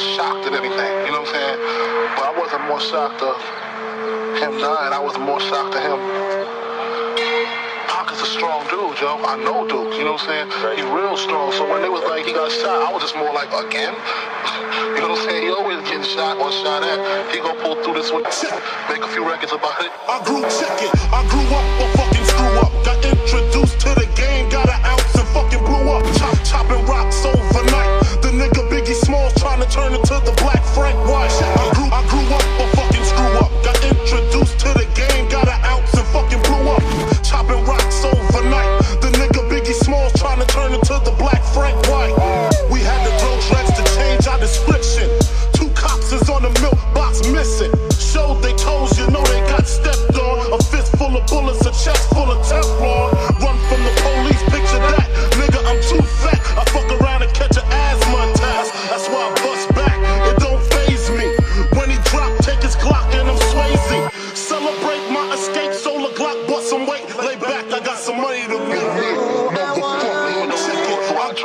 shocked at everything, you know what I'm saying? But I wasn't more shocked of him dying, I was more shocked at him. Pac is a strong dude, yo. I know Duke, you know what I'm saying? Right. He real strong, so when they was like, he got shot, I was just more like, again? You know what I'm saying? He always getting shot or shot at. He gonna pull through this one, make a few records about it. I grew up or fucking screw up. Got introduced to the game, got an ounce and fucking blew up. Chopping rocks overnight. The nigga Biggie Smalls trying to turn into the Black Frank White. I grew up or fucking screw up. Got introduced to the game, got an ounce and fucking blew up. Chopping rocks overnight. The nigga Biggie Smalls trying to turn into the Black Frank White. We had to drill dreads to change our description. 2 cops is on the milk box missing. Showed they toes, you know they got stepped on. A fist full of bullets, a chest full of Teflon. Run from the police, picture that. Nigga, I'm too fat. I fuck around and catch an asthma attack. That's why I bust back. It don't faze me. When he drop, take his Glock and I'm Swayze. Celebrate my escape, solar Glock, bought some weight. Lay back, I got some money to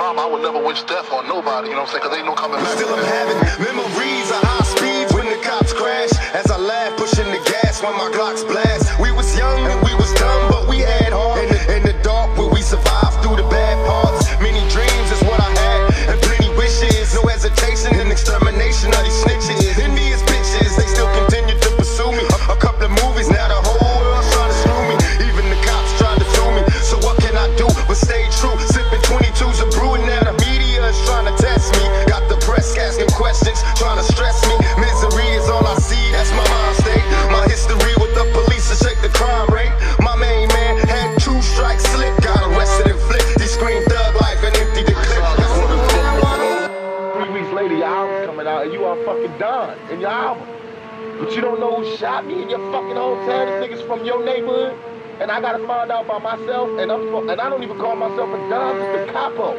I would never wish death on nobody, you know what I'm saying? Cause ain't no coming back. Still I'm having memories of high speeds when the cops crash. As I laugh, pushing the gas when my Glocks blast. We was young and we was dumb, but we had heart. In the dark, where we survived through the bad parts. Many dreams is what I had, and plenty wishes. No hesitation in extermination of these snitches. In these bitches, they still continue to pursue me. A couple of movies, now the whole world's trying to screw me. Even the cops trying to sue me. So what can I do but stay true? Sipping 22s and brewing now. The media is trying to test me. Got the press asking questions, trying to stress me. Misery is all I see, that's my mind state. My history with the police to shake the crime rate. My main man had 2 strikes slip, got arrested and flipped. He screamed thug life and emptied the clip. 3 weeks later, your album's coming out and you are fucking done in your album. But you don't know who shot me in your fucking hometown. This nigga's from your neighborhood. And I gotta find out by myself, and I don't even call myself a dime, just a capo.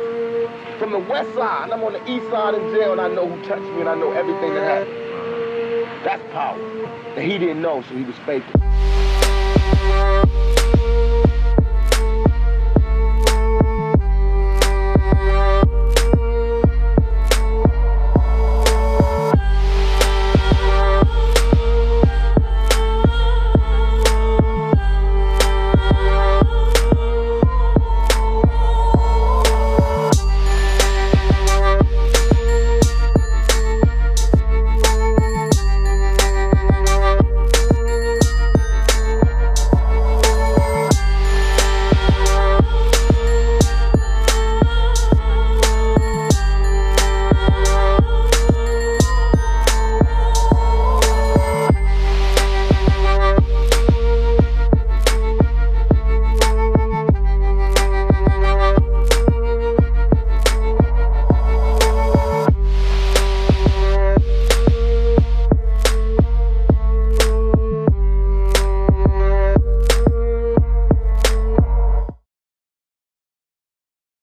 From the west side, and I'm on the east side in jail, and I know who touched me, and I know everything that happened. That's power. And he didn't know, so he was faking.